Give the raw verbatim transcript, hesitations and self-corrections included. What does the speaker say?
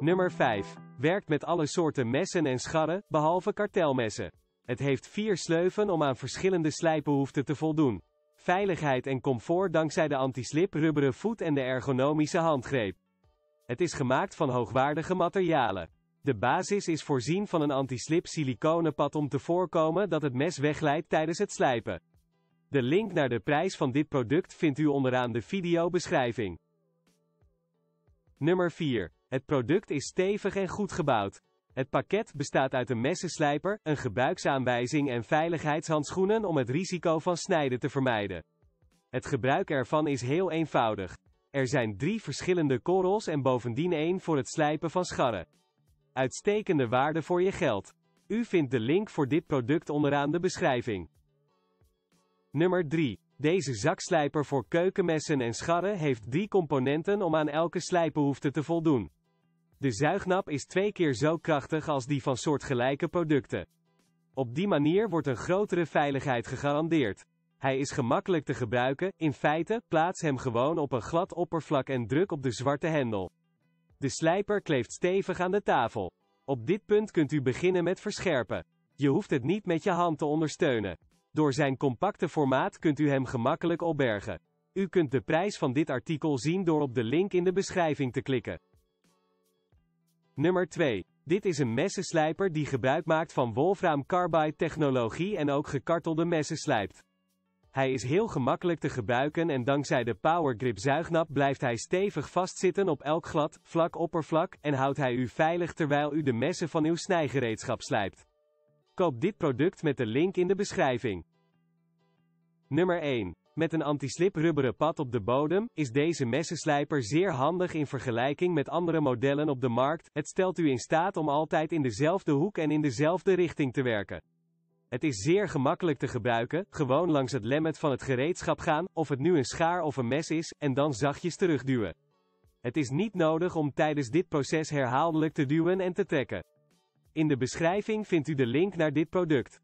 Nummer vijf. Werkt met alle soorten messen en scharren, behalve kartelmessen. Het heeft vier sleuven om aan verschillende slijpbehoeften te voldoen. Veiligheid en comfort dankzij de anti-slip rubberen voet en de ergonomische handgreep. Het is gemaakt van hoogwaardige materialen. De basis is voorzien van een anti-slip siliconenpad om te voorkomen dat het mes wegglijdt tijdens het slijpen. De link naar de prijs van dit product vindt u onderaan de videobeschrijving. Nummer vier. Het product is stevig en goed gebouwd. Het pakket bestaat uit een messenslijper, een gebruiksaanwijzing en veiligheidshandschoenen om het risico van snijden te vermijden. Het gebruik ervan is heel eenvoudig. Er zijn drie verschillende korrels en bovendien één voor het slijpen van scharren. Uitstekende waarde voor je geld. U vindt de link voor dit product onderaan de beschrijving. Nummer drie. Deze zakslijper voor keukenmessen en scharren heeft drie componenten om aan elke slijpbehoefte te voldoen. De zuignap is twee keer zo krachtig als die van soortgelijke producten. Op die manier wordt een grotere veiligheid gegarandeerd. Hij is gemakkelijk te gebruiken, in feite, plaats hem gewoon op een glad oppervlak en druk op de zwarte hendel. De slijper kleeft stevig aan de tafel. Op dit punt kunt u beginnen met verscherpen. Je hoeft het niet met je hand te ondersteunen. Door zijn compacte formaat kunt u hem gemakkelijk opbergen. U kunt de prijs van dit artikel zien door op de link in de beschrijving te klikken. Nummer twee. Dit is een messenslijper die gebruik maakt van Wolfram Carbide technologie en ook gekartelde messen slijpt. Hij is heel gemakkelijk te gebruiken en dankzij de Power Grip zuignap blijft hij stevig vastzitten op elk glad, vlak oppervlak en houdt hij u veilig terwijl u de messen van uw snijgereedschap slijpt. Koop dit product met de link in de beschrijving. Nummer één. Met een anti-slip rubberen pad op de bodem, is deze messenslijper zeer handig in vergelijking met andere modellen op de markt. Het stelt u in staat om altijd in dezelfde hoek en in dezelfde richting te werken. Het is zeer gemakkelijk te gebruiken, gewoon langs het lemmet van het gereedschap gaan, of het nu een schaar of een mes is, en dan zachtjes terugduwen. Het is niet nodig om tijdens dit proces herhaaldelijk te duwen en te trekken. In de beschrijving vindt u de link naar dit product.